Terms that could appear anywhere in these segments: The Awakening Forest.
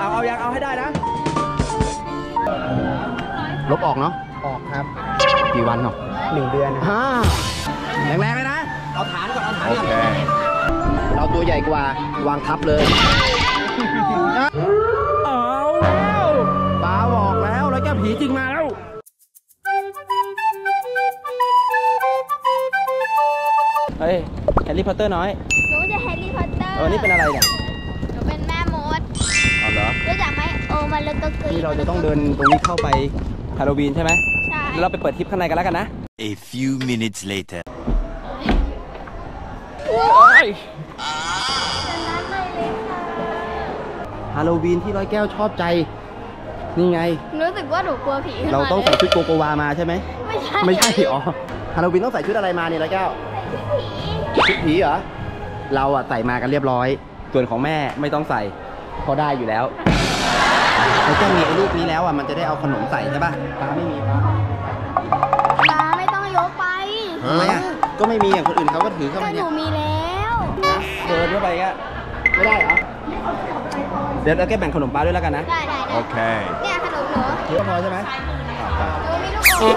เอายังเอาให้ได้นะลบออกเนาะออกครับกี่วันเนาะ1 เดือนแรงๆเลยนะเอาฐานก่อนเอาฐานก่อนเราตัวใหญ่กว่าวางทับเลยเอาแล้วปลาบอกแล้วแล้วแกผีจริงมาแล้วเฮ้ยแฮร์รี่พอตเตอร์น้อยหนูจะแฮร์รี่พอตเตอร์วันนี้เป็นอะไรเนี่ยหนูเป็นแม่มดเอาเหรอรู้จักไหมโอมาเลโตกุยที่เราจะต้องเดินตรงนี้เข้าไปฮาโลวีนใช่ไหมใช่เราไปเปิดทริปข้างในกันแล้วกันนะ A few minutes later ฮาโลวีนที่ร้อยแก้วชอบใจนี่ไงรู้สึกว่าหนูกลัวผีเราต้องใส่ชุดโกโกวามาใช่ไหมไม่ใช่ไม่ใช่อ๋อฮาโลวีนต้องใส่ชุดอะไรมาเนี่ยร้อยแก้วชุดผีเหรอเราอะใส่มากันเรียบร้อยส่วนของแม่ไม่ต้องใส่พอได้อยู่แล้วเราจะมีไอ้รูปนี้แล้วอะมันจะได้เอาขนมใส่ใช่ป่ะป้าไม่มีป้าไม่ต้องยกไปทำไมอะก็ไม่มีอย่างคนอื่นเขาก็ถือเข้ามาเนี่ยหนูมีแล้วเดินเข้าไปก็ไม่ได้เหรอเดี๋ยวเราแค่แบ่งขนมป้าด้วยแล้วกันนะได้โอเคเนี่ยขนมหนูถือพอใช่ไหมหนูมีลูกโป่ง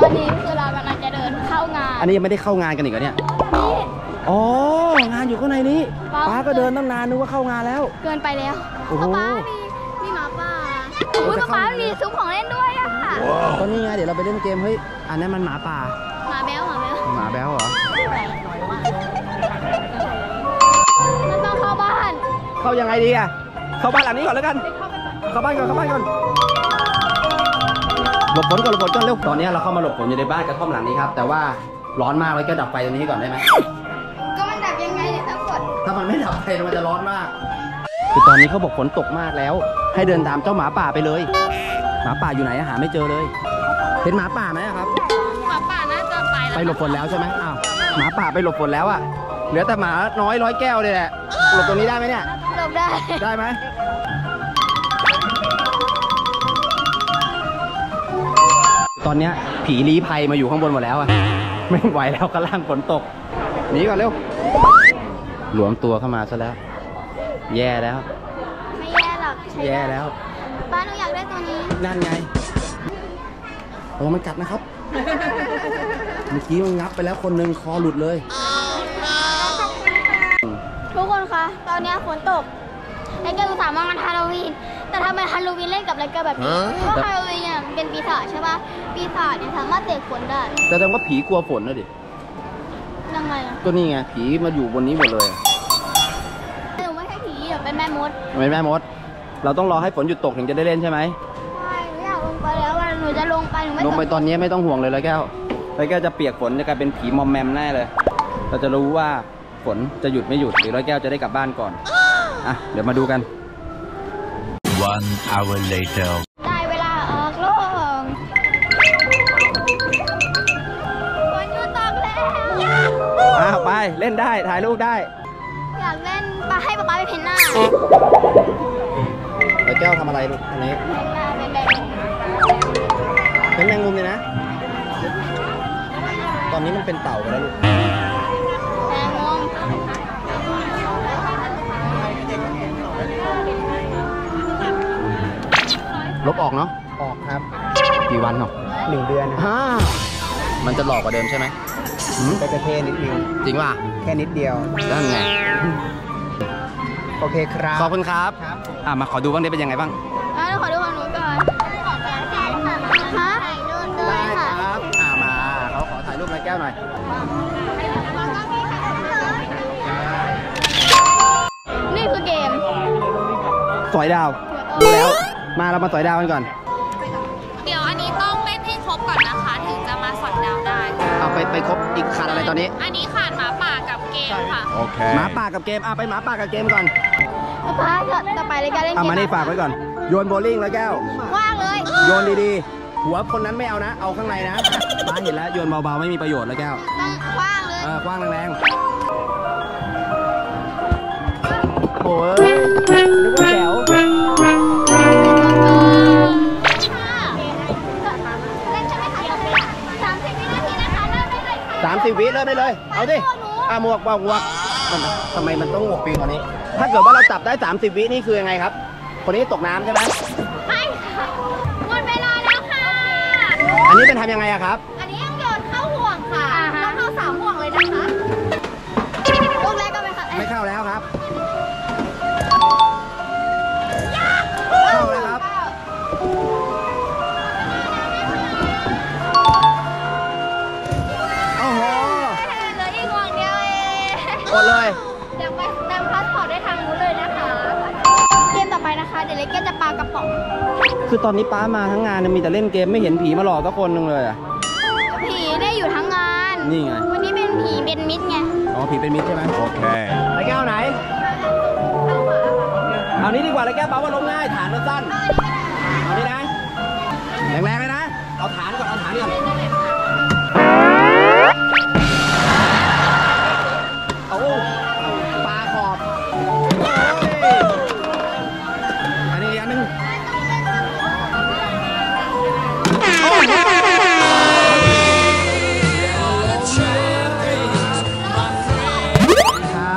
ตอนนี้คือเรากำลังจะเดินเข้างานอันนี้ยังไม่ได้เข้างานกันอีกเหรอเนี่ยอ๋องานอยู่ข้างในนี้ป้าก็เดินตั้งนานนึกว่าเข้างานแล้วเกินไปแล้วป้ามีหมาป่าอุ้ยป้ามีซุ้มของเล่นด้วยอะค่ะก็นี่ไงเดี๋ยวเราไปเล่นเกมเฮ้ยอันนั้นมันหมาป่าหมาแบ้วเหรอมันต้องเข้าบ้านเข้ายังไงดีอะเข้าบ้านหลังนี้ก่อนแล้วกันเข้าบ้านก่อนหลบฝนก่อนเร็วตอนนี้เราเข้ามาหลบฝนอยู่ในบ้านกระท่อมหลังนี้ครับแต่ว่าร้อนมากเลยก็ดับไฟตรงนี้ก่อนได้ไหมก็มันดับยังไงเนี่ยถ้าฝนถ้ามันไม่ดับไฟมันจะร้อนมากคือตอนนี้เขาบอกฝนตกมากแล้วให้เดินตามเจ้าหมาป่าไปเลยหมาป่าอยู่ไหนหาไม่เจอเลยเห็นหมาป่าไหมครับหมาป่าน่าจะไปหลบฝนแล้วใช่ไหมอ้าวหมาป่าไปหลบฝนแล้วอ่ะเหลือแต่หมาน้อยร้อยแก้วเลยแหละหลบตรงนี้ได้ไหมเนี่ยหลบได้ไหมตอนนี้ผีลี้ภัยมาอยู่ข้างบนหมดแล้วอะไม่ไหวแล้วกระล่างฝนตกหนีก่อนเร็วหลวมตัวเข้ามาซะแล้วแย่แล้วไม่แย่หรอกแย่แล้วป้าหนูอยากได้ตัวนี้นั่นไงโอ้มันกัดนะครับเมื่อกี้มันงับไปแล้วคนหนึ่งคอหลุดเลยทุกคนคะตอนนี้ฝนตกไอ้แกอุตส่าห์มองกันฮาโลวีนแต่ทำไมฮาโลวีนเล่นกับอะไรกันแบบนี้เพราะฮาโลวีนเนี่ยเป็นปีศาจใช่ป่ะปีศาจเนี่ยสามารถเสกฝนได้แต่จำว่าผีกลัวฝนนะดิยังไงก็นี่ไงผีมาอยู่บนนี้หมดเลยหนูไม่ใช่ผีหนูเป็นแม่มดเราต้องรอให้ฝนหยุดตกถึงจะได้เล่นใช่ไหมใช่หนูอยากลงไปแล้ววันหนูจะลงไปหนูไม่ลงไปตอนนี้ไม่ต้องห่วงเลยแล้วแก้วจะเปียกฝนจะกลายเป็นผีมอมแมมแน่เลยเราจะรู้ว่าฝนจะหยุดไม่หยุดหรือร้อยแก้วจะได้กลับบ้านก่อนอ่ะเดี๋ยวมาดูกัน One hour later ได้เวลาออกโลงฝนหยุดตกแล้วอ้าวไปเล่นได้ถ่ายรูปได้อยากเล่นปลาให้ป๊าไปเพ้นหน้าแล้วแก้วทำอะไรลูกอันนี้เป็นแมงมุมเลยนะตอนนี้มันเป็นเต่าไปแล้วลูกแมงมุมลบออกเนาะออกครับกี่วันเนาะ1 เดือนมันจะหลอกกว่าเดิมใช่ไหมไปกระเทนิดนึงจริงป่ะแค่นิดเดียวนั่นไงโอเคครับขอบคุณครับมาขอดูบ้างได้เป็นยังไงบ้างขอดูของหนูก่อนถ่ายรูปด้วยค่ะมาเขาขอถ่ายรูปร้อยแก้วหน่อยนี่คือเกมสอยดาวดูแล้วมาเรามาสอยดาวกันก่อนเดี๋ยวอันนี้ต้องเล่นให้ครบก่อนนะคะถึงจะมาสอยดาวได้เอาไปครบอีกขาดอะไรตอนนี้อันนี้ขาดหมาป่ากับเกมค่ะโอเคหมาป่ากับเกมไปหมาป่ากับเกมก่อนป้าจะไปเลยก็เล่นเกมเอามาในฝากไว้ก่อนโยนโบลิ่งแล้วแก้วว่างเลยโยนดีๆหัวคนนั้นไม่เอานะเอาข้างในนะป้าเห็นแล้วโยนเบาๆไม่มีประโยชน์แล้วแก้วต้องคว้างเลยคว้างแรงๆโอ้ยนึกว่าแก้ว30 วิเริ่มได้เลยเอาดิหมวกทำไมมันต้องหมวกปีกตอนนี้ถ้าเกิดว่าเราจับได้30 วินี่คือยังไงครับ คนนี้ตกน้ำใช่ไหมใช่ค่ะหมดเวลาแล้วค่ะอันนี้เป็นทำยังไงอะครับอันนี้ยังโยนเข้าห่วงค่ะต้องเข้าสามห่วงเลยนะคะลูกแรกก็ไม่เข้าไม่เข้าแล้วครับเข้าแล้วครับโอ้โหเหลืออีกห่วงเดียวเองหมดเลยเดี๋ยวไปแนมพาสปอร์ตได้ทางนู้นเลยนะคะเกมต่อไปนะคะเดี๋ยวเล็กจะปากระป๋องคือตอนนี้ป้ามาทั้งงานมีแต่เล่นเกมไม่เห็นผีมาหลอกสักคนหนึ่งเลยอะผีได้อยู่ทั้งงานนี่ไงวันนี้เป็นผีเป็นมิตรไงอ๋อผีเป็นมิตรใช่ไหมโอเคไรแก้วไหนเอานี้ดีกว่าไรแก้วป้าว่าล้มง่ายฐานมันสั้นเอานี้นะแรงๆเลยนะเอาฐานก่อนเอาฐานก่อนเอาปลาขอบอันนี้อันนึงคร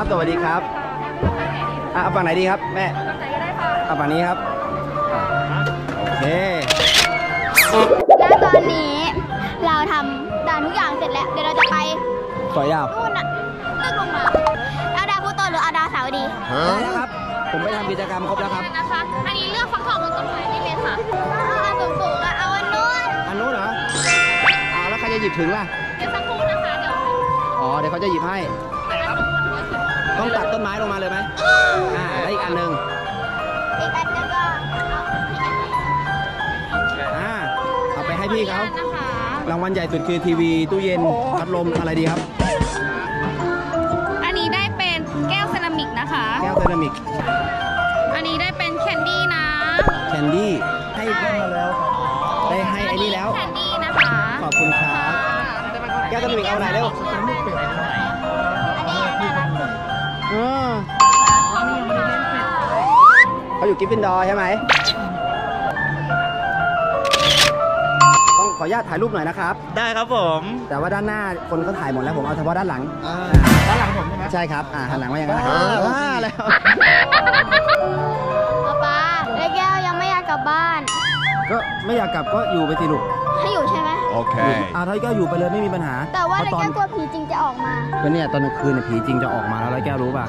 ับสวัสดีครับเอาฝั่งไหนดีครับแม่เอาฝั่งนี้ครับโอเคแล้วตอนนี้เราทำด่านทุกอย่างเสร็จแล้วเดี๋ยวเราจะไปสอยดาวนู่นน่ะตึ้งลงมาเอาดาวพุโตหรือเอาดาวเสาดีครับผมไปทำกิจกรรมครบแล้วครับนะคะอันนี้เลือกฟักทองบนต้นไม้ได้เลยค่ะเอาสูงๆเอาอันนู้นอันนู้นเหรอแล้วใครจะหยิบถึงล่ะเดี๋ยวสักครู่นะคะเดี๋ยวอ๋อเดี๋ยวเขาจะหยิบให้ต้องตัดต้นไม้ลงมาเลยไหมแล้วอีกอันหนึ่งอีกอันนึงก็เอาไปให้พี่เขารางวัลใหญ่สุดคือทีวีตู้เย็นพัดลมอะไรดีครับอันนี้ได้เป็นแก้วเซรามิกนะคะแก้วเซรามิกอันนี้ได้เป็นแคนดี้นะแคนดี้ให้เพื่อนมาแล้วได้ให้ไอ้นี่แล้วแคนดี้นะคะขอบคุณครับแก้วเซรามิกเอาไหนเร็วเขาอยู่กิฟฟินดอร์ใช่ไหมต้องขออนุญาตถ่ายรูปหน่อยนะครับได้ครับผมแต่ว่าด้านหน้าคนเขาถ่ายหมดแล้วผมเอาเฉพาะด้านหลังด้านหลังผมใช่ไหมใช่ครับหันหลังว่าอย่างไรแล้วป้าไอ้แก้วยังไม่อยากกลับบ้านก็ไม่อยากกลับก็อยู่ไปสิลูกให้อยู่ใช่ไหมโอเคถ้าแก้วอยู่ไปเลยไม่มีปัญหาแต่ว่าไอ้แก้วกลัวผีจริงจะออกมาก็เนี่ยตอนกลางคืนผีจริงจะออกมาแล้วไอ้แก้วรู้ป่ะ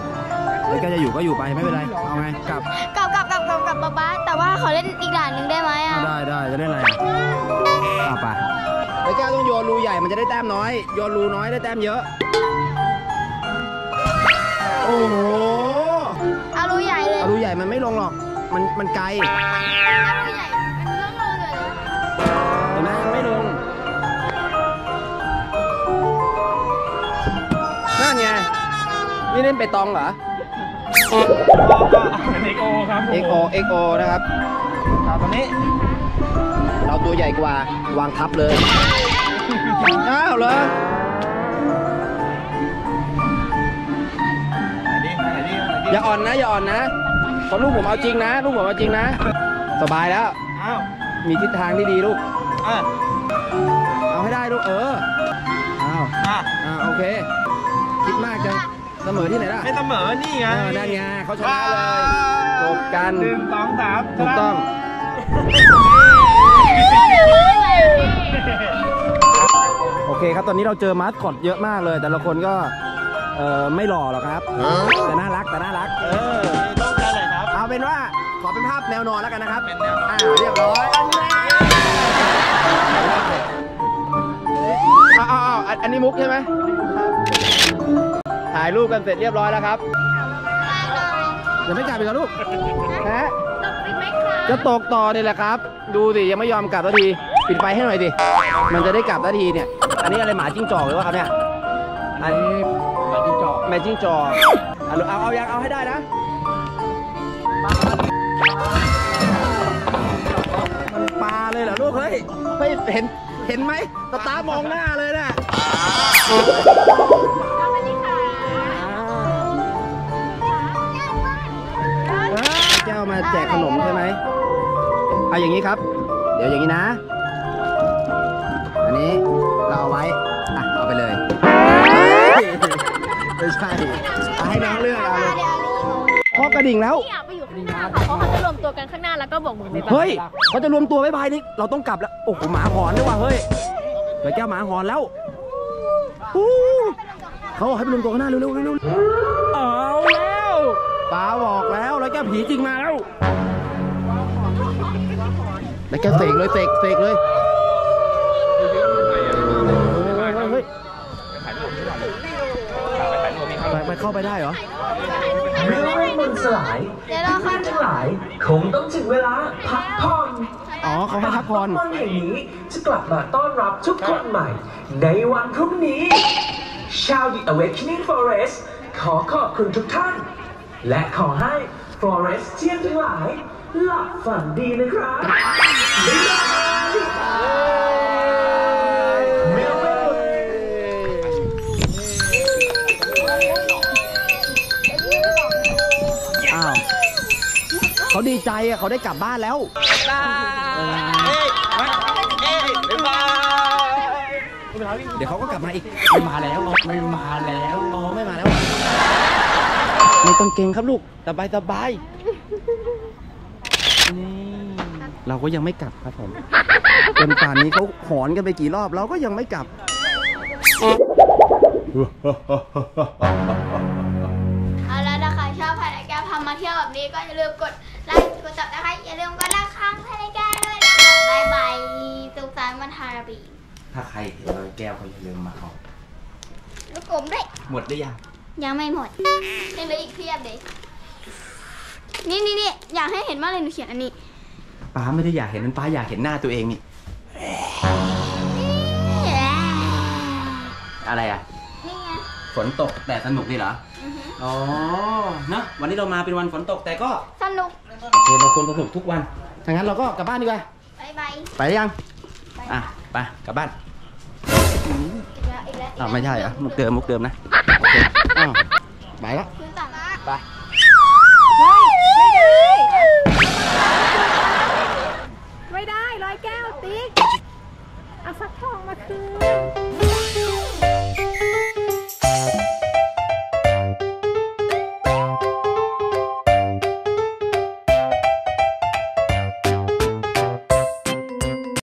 ไอ้แก้วจะอยู่ก็อยู่ไปไม่เป็นไรเอาไงกลับบ้านแต่ว่าขอเล่นอีกด่านหนึ่งได้ไหมอ่ะได้จะเล่นอะไรเอาไปไอ้แก้วต้องโยนรูใหญ่มันจะได้แต้มน้อยโยนรูน้อยได้แต้มเยอะโอ้โหเอารูใหญ่เลยเอารูใหญ่มันไม่ลงหรอกมันไกลนี่เล่นไปตองเหรอเป็นเอ็กโอครับเอ็กโอนะครับตอนนี้เราตัวใหญ่กว่าวางทับเลยอ้าวเหรออย่าอ่อนนะเพราะลูกผมเอาจริงนะสบายแล้วมีทิศทางที่ดีลูกเอาให้ได้ลูกโอเคคิดมากจังเสมอที่ไหนล่ะไม่เสมอนี่ไงนั่นไงเขาชนะเลยจบกัน1 2 3ถูกต้องโอเคครับตอนนี้เราเจอมาสคอตเยอะมากเลยแต่ละคนก็ไม่หล่อหรอกครับแต่น่ารักต้องการอะไรครับเอาเป็นว่าขอเป็นภาพแนวนอนแล้วกันนะครับเป็นแนวนอนเรียบร้อยอันนี้มุกใช่ไหมถ่ายรูปกันเสร็จเรียบร้อยแล้วครับเดี๋ยวไม่กลับอีกแล้วลูกฮะจะตกต่อเนี่ยแหละครับดูสิยังไม่ยอมกลับสักทีปิดไฟให้หน่อยดิมันจะได้กลับสักทีเนี่ยอันนี้อะไรหมาจิ้งจอกหรือว่าครับเนี่ยอันนี้หมาจิ้งจอกเอายังเอาให้ได้นะมันปลาเลยเหรอลูกเฮ้ยไม่เห็นไหมตามองหน้าเลยนะแก้วมาแจกขนมใช่ไหมเอาอย่างนี้ครับเดี๋ยวอย่างนี้นะอันนี้เราเอาไว้เอาไปเลยไม่ใช่ให้น้องเลือกเอา พอกระดิ่งแล้วพี่อยากไปอยู่ข้างหน้าค่ะเพราะเขาจะรวมตัวกันข้างหน้าแล้วก็บอกมือไปเฮ้ยเขาจะรวมตัวไปนี่เราต้องกลับแล้วโอ้โหหมาหอนด้วยว่ะเฮ้ยเดี๋ยวแก้วหมาหอนแล้วเขาให้ไปรวมตัวข้างหน้าเร็วๆเร็วๆเอาแล้วป้าบอกแล้วแล้วแก้วผีจริงมาแล้วแล้วแก้วเสกเลยเสกเลยไปเข้าไปได้เหรอเมื่อเวทมนต์สลายทุกท่านทั้งหลายคงต้องถึงเวลาพักผ่อนอ๋อเขาให้พักผ่อนแห่งนี้จะกลับมาต้อนรับทุกคนใหม่ในวันพรุ่งนี้ชาว The Awakening Forest ขอบคุณทุกท่านและขอให้ Forest เชียร์ทั้งหลายหลับฝันดีนะครับเขาดีใจอ่ะเขาได้กลับบ้านแล้วบายเดี๋ยวเขาก็กลับมาอีกไม่มาแล้วไม่มาแล้วอ๋อไม่มาแล้วไม่ต้องเก่งครับลูกสบายนี่เราก็ยังไม่กลับครับผมจนป่านนี้เขาหอนกันไปกี่รอบเราก็ยังไม่กลับเอาแล้วนะคะชอบพายและแก้วพามาเที่ยวแบบนี้ก็อย่าลืมกดไลค์กดซับนะคะอย่าลืมกดละครั้งให้ได้แก้ด้วยนะบายบายสุขสันต์วันฮาราบีถ้าใครเห็นรอยแก้วก็อย่าลืมมาเอาลูกกลมด้วยหมดได้ยังไม่หมดยังเหลืออีกเพียบเลยนี่อยากให้เห็นมากเลยหนูเขียนอันนี้ป้าไม่ได้อยากเห็นมันป้าอยากเห็นหน้าตัวเองนี่อะไรอ่ะนี่ไงฝนตกแต่สนุกนี่เหรออ๋อนะวันนี้เรามาเป็นวันฝนตกแต่ก็สนุกโอเคเราควรสนุกทุกวันถ้างั้นเราก็กลับบ้านดีกว่าไปยังอ่ะไปกลับบ้านอ้าวไม่ใช่อ่ะมุกเดิมนะไปแล้วไปไม่ได้ร้อยแก้วติ๊กเอาฟักทองมาคืน